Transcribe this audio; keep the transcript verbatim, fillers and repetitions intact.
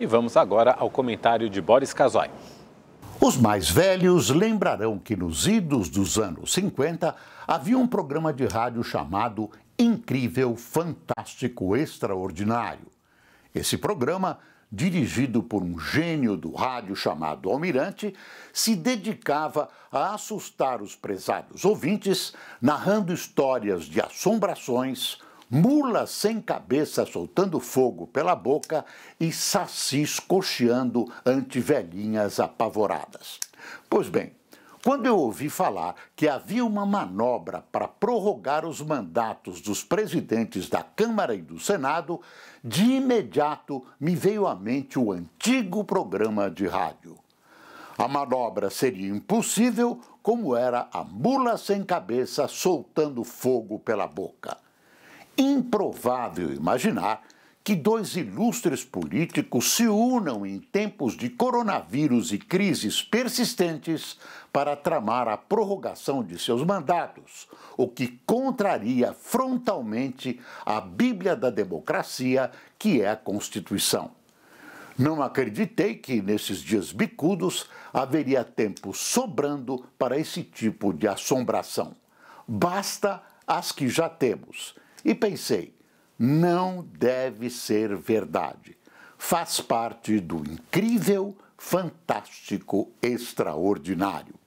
E vamos agora ao comentário de Boris Casoy. Os mais velhos lembrarão que nos idos dos anos cinquenta havia um programa de rádio chamado Incrível Fantástico Extraordinário. Esse programa, dirigido por um gênio do rádio chamado Almirante, se dedicava a assustar os prezados ouvintes, narrando histórias de assombrações, mulas sem cabeça soltando fogo pela boca e sacis cocheando ante velhinhas apavoradas. Pois bem, quando eu ouvi falar que havia uma manobra para prorrogar os mandatos dos presidentes da Câmara e do Senado, de imediato me veio à mente o antigo programa de rádio. A manobra seria impossível, como era a mula sem cabeça soltando fogo pela boca. Improvável imaginar que dois ilustres políticos se unam em tempos de coronavírus e crises persistentes para tramar a prorrogação de seus mandatos, o que contraria frontalmente a Bíblia da democracia, que é a Constituição. Não acreditei que, nesses dias bicudos, haveria tempo sobrando para esse tipo de assombração. Basta as que já temos. E pensei, não deve ser verdade. Faz parte do incrível, fantástico, extraordinário.